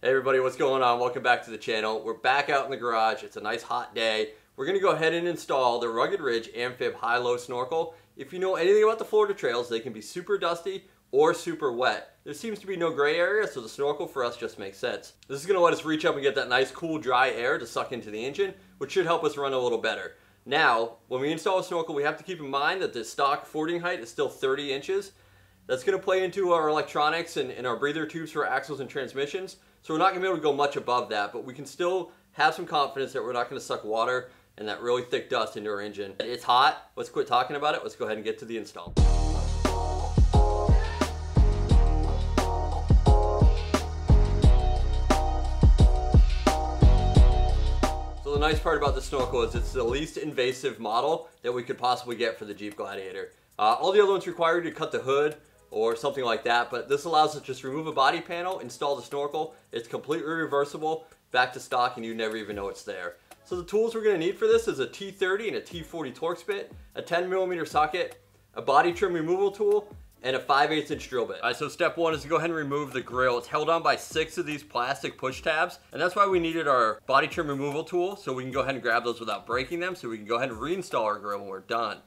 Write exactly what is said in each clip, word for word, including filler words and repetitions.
Hey everybody, what's going on? Welcome back to the channel. We're back out in the garage. It's a nice hot day. We're going to go ahead and install the Rugged Ridge AmFib High-Low Snorkel. If you know anything about the Florida trails, they can be super dusty or super wet. There seems to be no gray area, so the snorkel for us just makes sense. This is going to let us reach up and get that nice cool dry air to suck into the engine, which should help us run a little better. Now, when we install a snorkel, we have to keep in mind that the stock fording height is still thirty inches. That's going to play into our electronics and, and our breather tubes for axles and transmissions. So we're not going to be able to go much above that, but we can still have some confidence that we're not going to suck water and that really thick dust into our engine. It's hot. Let's quit talking about it. Let's go ahead and get to the install. So the nice part about the snorkel is it's the least invasive model that we could possibly get for the Jeep Gladiator. Uh, all the other ones require you to cut the hood or something like that, but this allows us to just remove a body panel, install the snorkel. It's completely reversible, back to stock, and you never even know it's there. So the tools we're gonna need for this is a T thirty and a T forty Torx bit, a ten millimeter socket, a body trim removal tool, and a five eighths inch drill bit. All right, so step one is to go ahead and remove the grill. It's held on by six of these plastic push tabs, and that's why we needed our body trim removal tool, so we can go ahead and grab those without breaking them, so we can go ahead and reinstall our grill when we're done.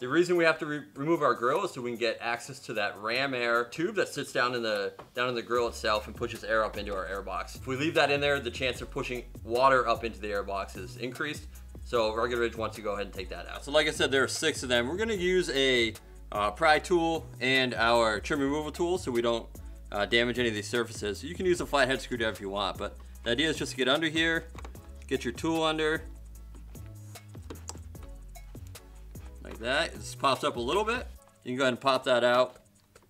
The reason we have to re remove our grill is so we can get access to that ram air tube that sits down in the down in the grill itself and pushes air up into our air box. If we leave that in there, the chance of pushing water up into the air box is increased. So Rugged Ridge wants to go ahead and take that out. So like I said, there are six of them. We're gonna use a uh, pry tool and our trim removal tool so we don't uh, damage any of these surfaces. You can use a flathead screwdriver if you want, but the idea is just to get under here, get your tool under, that. It just pops up a little bit. You can go ahead and pop that out.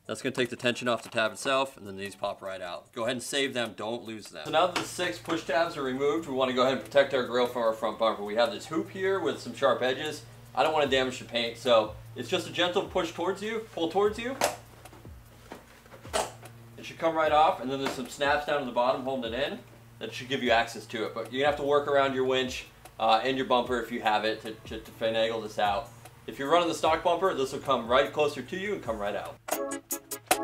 That's gonna take the tension off the tab itself, and then these pop right out. Go ahead and save them, don't lose them. So now that the six push tabs are removed, we wanna go ahead and protect our grill from our front bumper. We have this hoop here with some sharp edges. I don't wanna damage the paint, so it's just a gentle push towards you, pull towards you. It should come right off, and then there's some snaps down at the bottom holding it in. That should give you access to it, but you're gonna have to work around your winch uh, and your bumper if you have it to, to, to finagle this out. If you're running the stock bumper, this will come right closer to you and come right out. Right,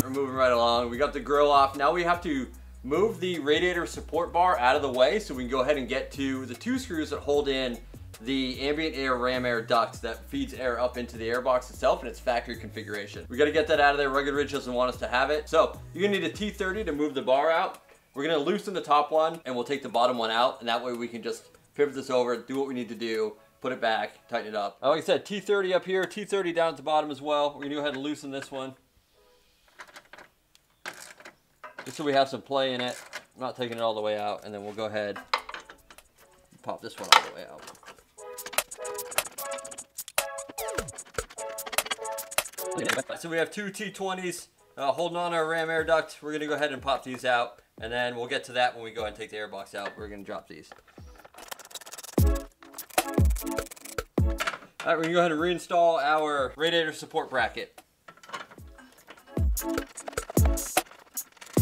we're moving right along. We got the grill off. Now we have to move the radiator support bar out of the way so we can go ahead and get to the two screws that hold in the ambient air ram air ducts that feeds air up into the air box itself in its factory configuration. We gotta get that out of there. Rugged Ridge doesn't want us to have it. So you're gonna need a T thirty to move the bar out. We're gonna loosen the top one and we'll take the bottom one out, and that way we can just pivot this over, do what we need to do, put it back, tighten it up. Like I said, T thirty up here, T thirty down at the bottom as well. We're gonna go ahead and loosen this one. Just so we have some play in it. I'm not taking it all the way out, and then we'll go ahead and pop this one all the way out. So we have two T twenties uh, holding on our ram air duct. We're gonna go ahead and pop these out, and then we'll get to that when we go ahead and take the air box out. We're gonna drop these. All right, we're gonna go ahead and reinstall our radiator support bracket.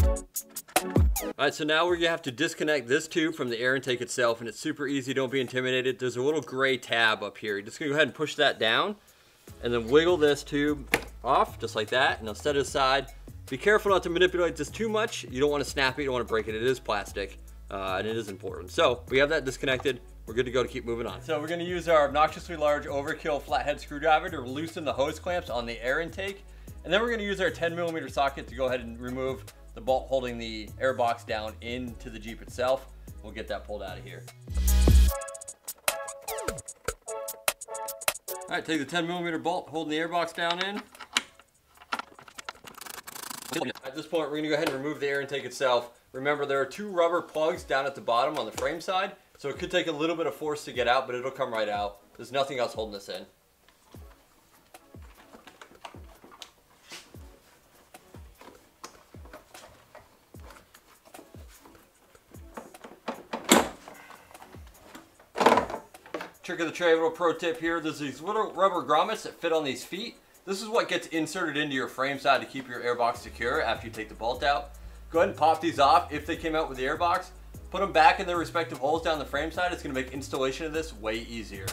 All right, so now we're gonna have to disconnect this tube from the air intake itself, and it's super easy, don't be intimidated. There's a little gray tab up here. You're just gonna go ahead and push that down, and then wiggle this tube off just like that, and they'll set it aside. Be careful not to manipulate this too much. You don't want to snap it, you don't want to break it. It is plastic, uh, and it is important. So we have that disconnected. We're good to go to keep moving on. So we're going to use our obnoxiously large overkill flathead screwdriver to loosen the hose clamps on the air intake, and then we're going to use our ten millimeter socket to go ahead and remove the bolt holding the air box down into the Jeep itself. We'll get that pulled out of here. All right, take the ten millimeter bolt, holding the air box down in. At this point, we're gonna go ahead and remove the air intake itself. Remember, there are two rubber plugs down at the bottom on the frame side, so it could take a little bit of force to get out, but it'll come right out. There's nothing else holding this in. Trick of the trade, pro tip here. There's these little rubber grommets that fit on these feet. This is what gets inserted into your frame side to keep your airbox secure after you take the bolt out. Go ahead and pop these off. If they came out with the airbox, Put them back in their respective holes down the frame side. It's going to make installation of this way easier.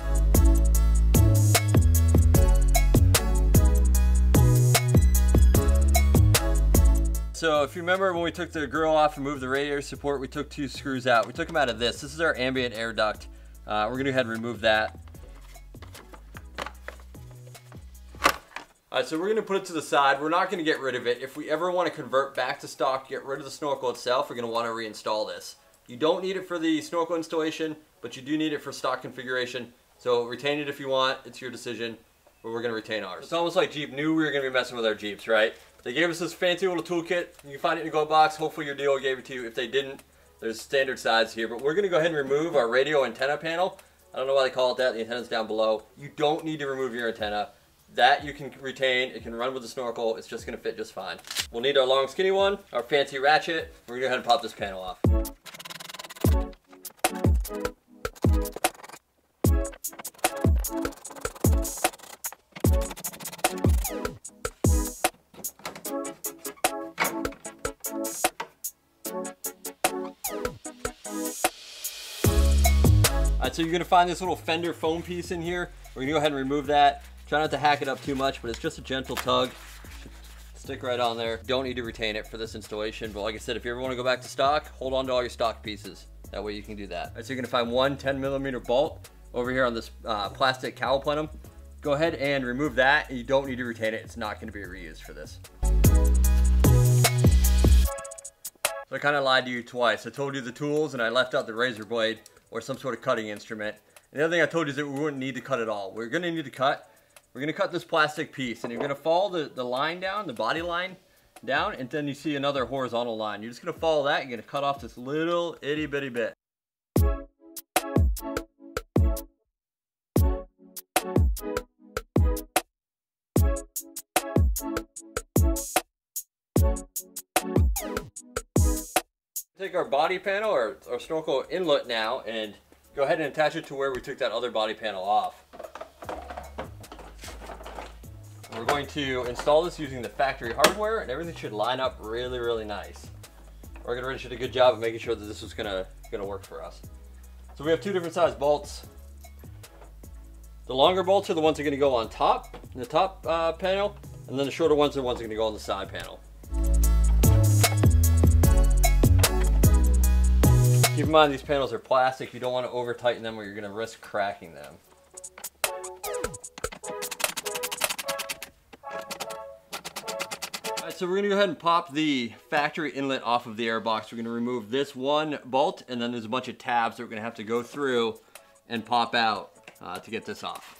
So if you remember when we took the grill off and moved the radiator support, we took two screws out. We took them out of this. This is our ambient air duct. Uh, we're going to go ahead and remove that. All right, so we're gonna put it to the side. We're not gonna get rid of it. If we ever wanna convert back to stock, get rid of the snorkel itself, we're gonna wanna reinstall this. You don't need it for the snorkel installation, but you do need it for stock configuration. So retain it if you want, it's your decision, but we're gonna retain ours. It's almost like Jeep knew we were gonna be messing with our Jeeps, right? They gave us this fancy little toolkit. You can find it in a glove box. Hopefully your dealer gave it to you. If they didn't, there's standard size here, but we're gonna go ahead and remove our radio antenna panel. I don't know why they call it that, the antenna's down below. You don't need to remove your antenna. That you can retain, it can run with the snorkel, it's just gonna fit just fine. We'll need our long skinny one, our fancy ratchet. We're gonna go ahead and pop this panel off. All right, so you're gonna find this little fender foam piece in here. We're gonna go ahead and remove that. Try not to hack it up too much, but it's just a gentle tug. Stick right on there. Don't need to retain it for this installation, but like I said, if you ever want to go back to stock, hold on to all your stock pieces. That way you can do that. All right, so you're gonna find one ten millimeter bolt over here on this uh, plastic cowl plenum. Go ahead and remove that. You don't need to retain it. It's not gonna be reused for this. So I kind of lied to you twice. I told you the tools and I left out the razor blade or some sort of cutting instrument. And the other thing I told you is that we wouldn't need to cut at all. We're gonna need to cut. We're gonna cut this plastic piece and you're gonna follow the, the line down, the body line down, and then you see another horizontal line. You're just gonna follow that, you're gonna cut off this little itty bitty bit. Take our body panel, or our snorkel inlet now, and go ahead and attach it to where we took that other body panel off. We're going to install this using the factory hardware, and everything should line up really, really nice. Rugged Ridge did a good job of making sure that this was gonna, gonna work for us. So we have two different size bolts. The longer bolts are the ones that are gonna go on top, in the top uh, panel, and then the shorter ones are the ones that are gonna go on the side panel. Keep in mind these panels are plastic. You don't wanna over tighten them or you're gonna risk cracking them. So we're gonna go ahead and pop the factory inlet off of the air box. We're gonna remove this one bolt, and then there's a bunch of tabs that we're gonna have to go through and pop out uh, to get this off.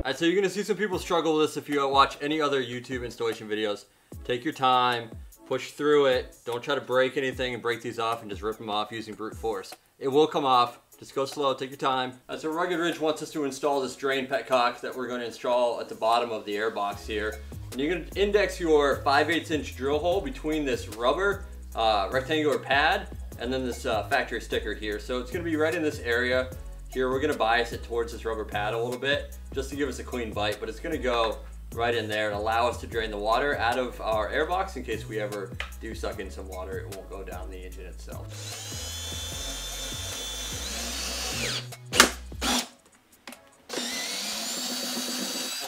All right, so you're gonna see some people struggle with this if you watch any other YouTube installation videos. Take your time, push through it. Don't try to break anything and break these off and just rip them off using brute force. It will come off, just go slow, take your time. All right, so Rugged Ridge wants us to install this drain petcock that we're gonna install at the bottom of the air box here. And you're gonna index your five eighths inch drill hole between this rubber uh, rectangular pad and then this uh, factory sticker here. So it's gonna be right in this area. Here, we're gonna bias it towards this rubber pad a little bit just to give us a clean bite, but it's gonna go right in there and allow us to drain the water out of our air box in case we ever do suck in some water, it won't go down the engine itself.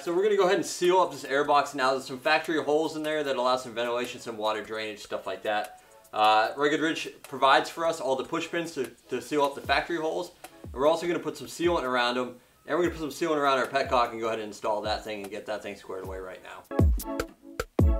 So we're gonna go ahead and seal up this air box now. There's some factory holes in there that allow some ventilation, some water drainage, stuff like that. Uh, Rugged Ridge provides for us all the push pins to, to seal up the factory holes. We're also gonna put some sealant around them, and we're gonna put some sealant around our petcock and go ahead and install that thing and get that thing squared away right now.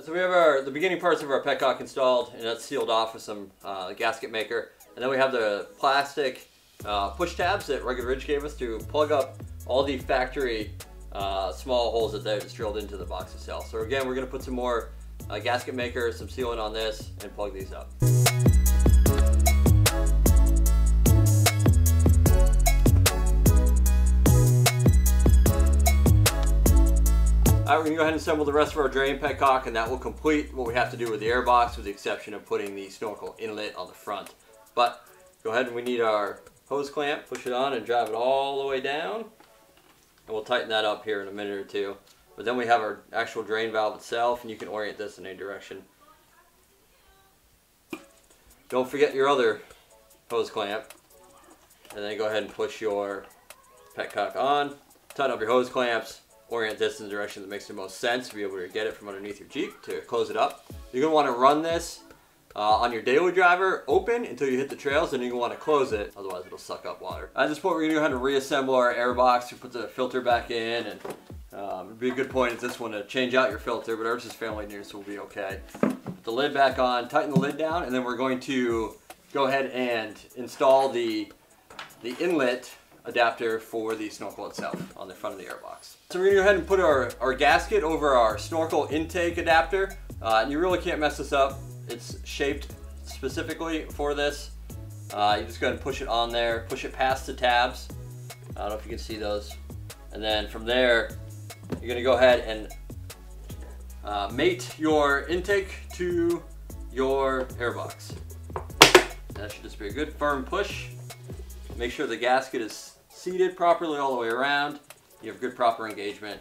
So we have our, the beginning parts of our petcock installed, and that's sealed off with some uh, gasket maker. And then we have the plastic uh, push tabs that Rugged Ridge gave us to plug up all the factory Uh, small holes that they've drilled into the box itself. So again, we're gonna put some more uh, gasket maker, some sealant on this, and plug these up. All right, we're gonna go ahead and assemble the rest of our drain petcock, and that will complete what we have to do with the air box, with the exception of putting the snorkel inlet on the front. But go ahead and we need our hose clamp, push it on and drive it all the way down, and we'll tighten that up here in a minute or two. But then we have our actual drain valve itself, and you can orient this in any direction. Don't forget your other hose clamp, and then go ahead and push your petcock on, tighten up your hose clamps, orient this in the direction that makes the most sense to be able to get it from underneath your Jeep to close it up. You're gonna wanna run this uh, on your daily driver open until you hit the trails, and you're gonna wanna close it, otherwise it'll suck up water. At this point, we're gonna go ahead and reassemble our air box. You put the filter back in, and um, it'd be a good point at this one to change out your filter, but ours is family near, so we'll be okay. Put the lid back on, tighten the lid down, and then we're going to go ahead and install the, the inlet adapter for the snorkel itself on the front of the air box. So we're gonna go ahead and put our, our gasket over our snorkel intake adapter. Uh, and you really can't mess this up. It's shaped specifically for this. Uh, you just go ahead and push it on there, push it past the tabs. I don't know if you can see those. And then from there, you're gonna go ahead and uh, mate your intake to your air box. That should just be a good firm push. Make sure the gasket is seated properly all the way around. You have good proper engagement.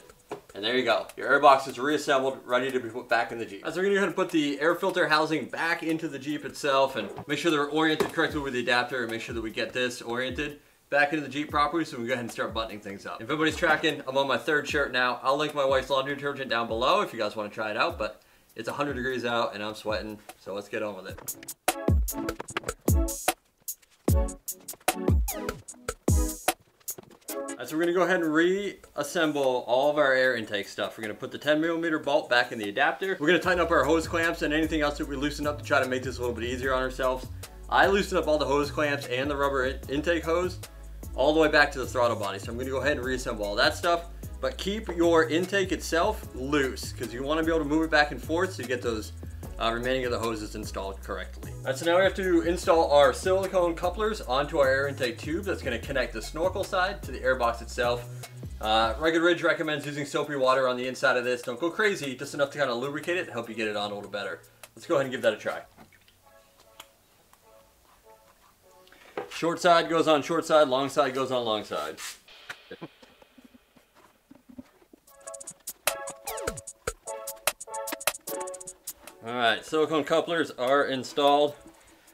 And there you go. Your air box is reassembled, ready to be put back in the Jeep. So we're gonna go ahead and put the air filter housing back into the Jeep itself, and make sure they're oriented correctly with the adapter, and make sure that we get this oriented back into the Jeep properly, so we can go ahead and start buttoning things up. If everybody's tracking, I'm on my third shirt now. I'll link my wife's laundry detergent down below if you guys wanna try it out, but it's one hundred degrees out and I'm sweating, so let's get on with it. Alright, so we're gonna go ahead and reassemble all of our air intake stuff. We're gonna put the ten millimeter bolt back in the adapter. We're gonna tighten up our hose clamps and anything else that we loosen up to try to make this a little bit easier on ourselves. I loosened up all the hose clamps and the rubber in intake hose all the way back to the throttle body. So I'm gonna go ahead and reassemble all that stuff, but keep your intake itself loose, because you wanna be able to move it back and forth so you get those Uh, remaining of the hoses installed correctly. All right, so now we have to install our silicone couplers onto our air intake tube that's gonna connect the snorkel side to the air box itself. Uh, Rugged Ridge recommends using soapy water on the inside of this. Don't go crazy, just enough to kind of lubricate it and help you get it on a little better. Let's go ahead and give that a try. Short side goes on short side, long side goes on long side. All right, silicone couplers are installed.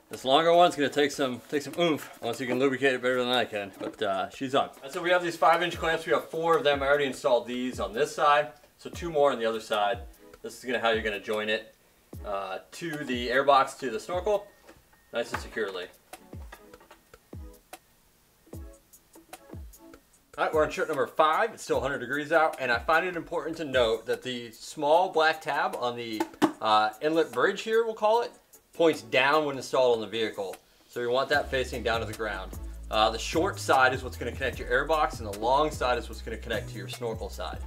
This longer one's gonna take some take some oomph, unless you can lubricate it better than I can, but uh, she's on. Right, so we have these five inch clamps, we have four of them. I already installed these on this side, so two more on the other side. This is gonna how you're gonna join it uh, to the air box, to the snorkel, nice and securely. All right, we're on shirt number five. It's still one hundred degrees out, and I find it important to note that the small black tab on the Uh, inlet bridge here, we'll call it, points down when installed on the vehicle. So you want that facing down to the ground. Uh, the short side is what's gonna connect your air box, and the long side is what's gonna connect to your snorkel side.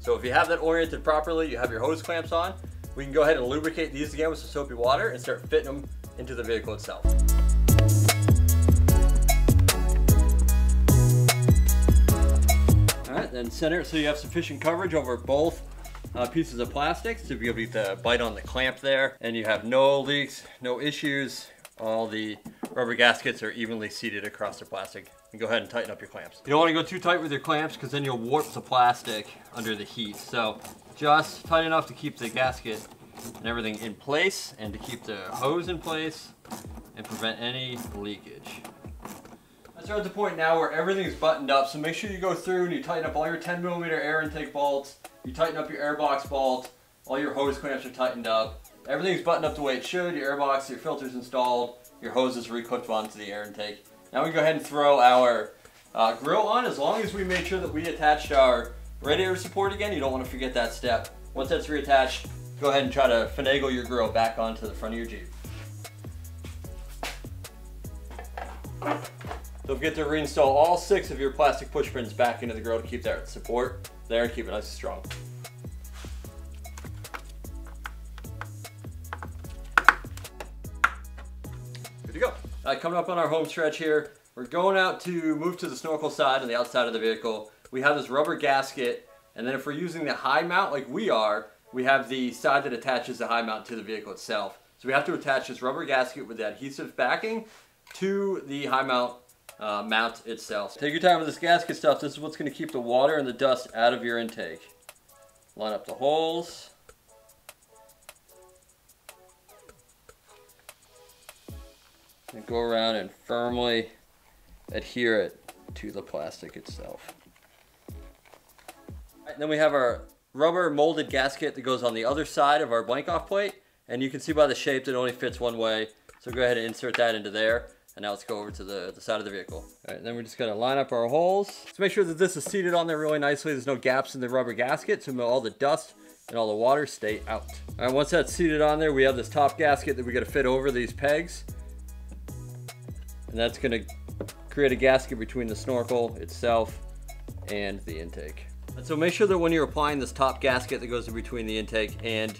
So if you have that oriented properly, you have your hose clamps on, we can go ahead and lubricate these again with some soapy water and start fitting them into the vehicle itself. All right, then center it so you have sufficient coverage over both Uh, pieces of plastic, so you'll be able to get the bite on the clamp there, and you have no leaks, no issues. All the rubber gaskets are evenly seated across the plastic. And go ahead and tighten up your clamps. You don't want to go too tight with your clamps, because then you'll warp the plastic under the heat. So just tight enough to keep the gasket and everything in place, and to keep the hose in place and prevent any leakage. So we're at the point now where everything's buttoned up, so make sure you go through and you tighten up all your ten millimeter air intake bolts. You tighten up your air box bolt, all your hose clamps are tightened up. Everything's buttoned up the way it should, your air box, your filter's installed, your hose is re-clipped onto the air intake. Now we go ahead and throw our uh, grill on, as long as we make sure that we attached our radiator support again. You don't want to forget that step. Once that's reattached, go ahead and try to finagle your grill back onto the front of your Jeep. Don't forget to reinstall all six of your plastic push pins back into the grill to keep that support there and keep it nice and strong. Good to go. All right, coming up on our home stretch here, we're going out to move to the snorkel side and the outside of the vehicle. We have this rubber gasket And then if we're using the high mount like we are, we have the side that attaches the high mount to the vehicle itself. So we have to attach this rubber gasket with the adhesive backing to the high mount uh, mount itself. Take your time with this gasket stuff. This is what's going to keep the water and the dust out of your intake. Line up the holes. And go around and firmly adhere it to the plastic itself. And then we have our rubber molded gasket that goes on the other side of our blank off plate. And you can see by the shape that it only fits one way. So go ahead and insert that into there. And now let's go over to the, the side of the vehicle. All right, then we're just gonna line up our holes. Just make sure that this is seated on there really nicely. There's no gaps in the rubber gasket, so all the dust and all the water stay out. All right, once that's seated on there, we have this top gasket that we gotta fit over these pegs. And that's gonna create a gasket between the snorkel itself and the intake. And so make sure that when you're applying this top gasket that goes in between the intake and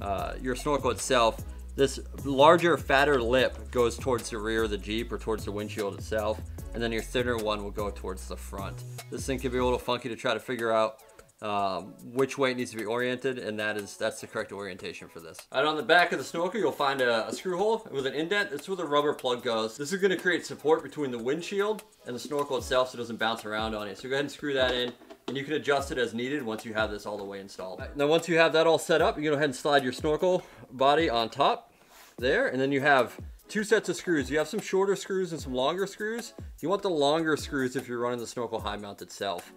uh, your snorkel itself, this larger, fatter lip goes towards the rear of the Jeep or towards the windshield itself, and then your thinner one will go towards the front. This thing can be a little funky to try to figure out um, which way it needs to be oriented, and that is, that's the correct orientation for this. And on the back of the snorkel, you'll find a, a screw hole with an indent. That's where the rubber plug goes. This is gonna create support between the windshield and the snorkel itself so it doesn't bounce around on you. So go ahead and screw that in, and you can adjust it as needed once you have this all the way installed. Now once you have that all set up, you go ahead and slide your snorkel body on top there, and then you have two sets of screws. You have some shorter screws and some longer screws. You want the longer screws if you're running the snorkel high mount itself.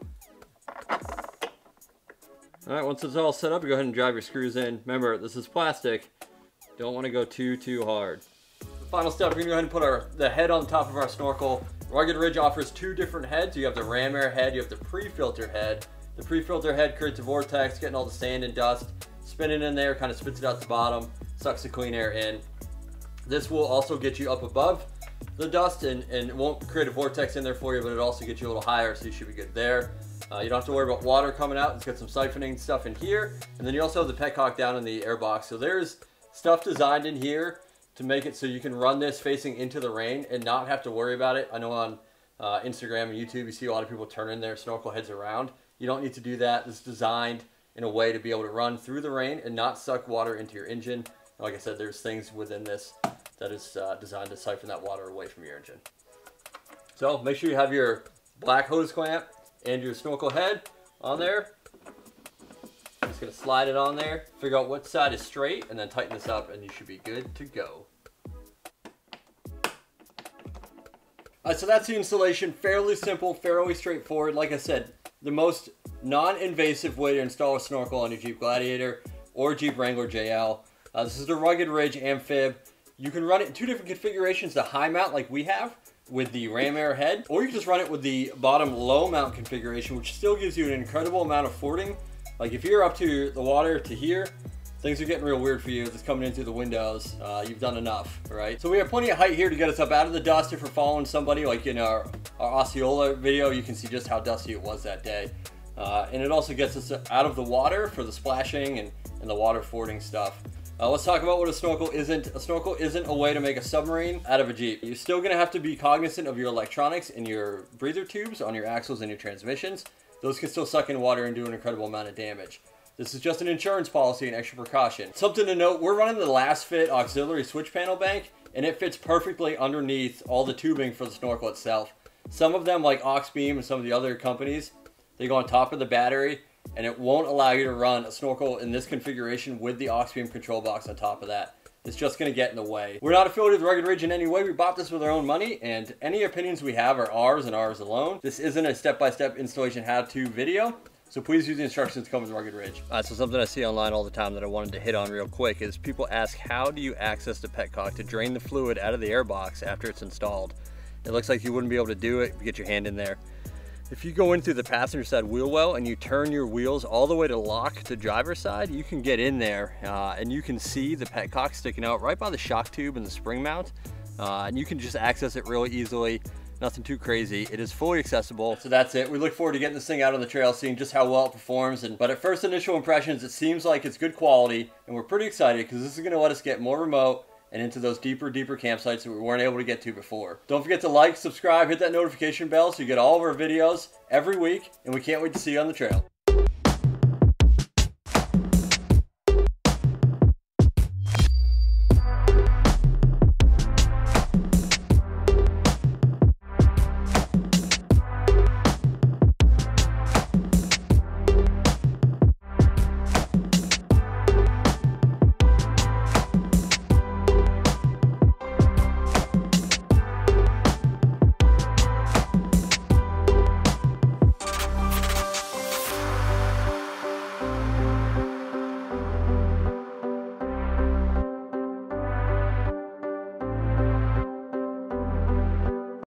All right, once it's all set up, you go ahead and drive your screws in. Remember, this is plastic. Don't wanna go too, too hard. The final step, we're gonna go ahead and put our, the head on top of our snorkel. Rugged Ridge offers two different heads. You have the ram air head, you have the pre-filter head. The pre-filter head creates a vortex, getting all the sand and dust, spinning in there, kind of spits it out the bottom, sucks the clean air in. This will also get you up above the dust and, and it won't create a vortex in there for you, but it'll also get you a little higher, so you should be good there. Uh, you don't have to worry about water coming out. It's got some siphoning stuff in here. And then you also have the petcock down in the air box. So there's stuff designed in here to make it so you can run this facing into the rain and not have to worry about it. I know on uh, Instagram and YouTube, you see a lot of people turning their snorkel heads around. You don't need to do that. It's designed in a way to be able to run through the rain and not suck water into your engine. Like I said, there's things within this that is uh, designed to siphon that water away from your engine. So make sure you have your black hose clamp and your snorkel head on there. I'm just gonna slide it on there, figure out what side is straight, and then tighten this up and you should be good to go. All right, so that's the installation. Fairly simple, fairly straightforward. Like I said, the most non-invasive way to install a snorkel on your Jeep Gladiator or Jeep Wrangler J L. Uh, this is the Rugged Ridge AmFib. You can run it in two different configurations, the high mount like we have with the ram air head, or you can just run it with the bottom low mount configuration, which still gives you an incredible amount of fording. Like if you're up to the water to here, things are getting real weird for you. It's coming in through the windows. Uh, you've done enough, all right? So we have plenty of height here to get us up out of the dust. If we're following somebody, like in our, our Osceola video, you can see just how dusty it was that day. Uh, and it also gets us out of the water for the splashing and, and the water fording stuff. Uh, let's talk about what a snorkel isn't. A snorkel isn't a way to make a submarine out of a Jeep. You're still gonna have to be cognizant of your electronics and your breather tubes on your axles and your transmissions. Those can still suck in water and do an incredible amount of damage. This is just an insurance policy and extra precaution. Something to note, we're running the Last Fit auxiliary switch panel bank, and it fits perfectly underneath all the tubing for the snorkel itself. Some of them, like A U X Beam and some of the other companies, they go on top of the battery, and it won't allow you to run a snorkel in this configuration with the A U X Beam control box on top of that. It's just gonna get in the way. We're not affiliated with Rugged Ridge in any way. We bought this with our own money, and any opinions we have are ours and ours alone. This isn't a step-by-step installation how-to video, so please use the instructions that come with Rugged Ridge. Uh, so something I see online all the time that I wanted to hit on real quick is people ask, how do you access the petcock to drain the fluid out of the air box after it's installed? It looks like you wouldn't be able to do it. Get your hand in there. If you go in through the passenger side wheel well and you turn your wheels all the way to lock to driver's side, you can get in there uh, and you can see the petcock sticking out right by the shock tube and the spring mount. Uh, and you can just access it really easily. Nothing too crazy. It is fully accessible. So that's it. We look forward to getting this thing out on the trail, seeing just how well it performs. And But at first initial impressions, it seems like it's good quality, and we're pretty excited because this is gonna let us get more remote and into those deeper, deeper campsites that we weren't able to get to before. Don't forget to like, subscribe, hit that notification bell so you get all of our videos every week, and we can't wait to see you on the trail.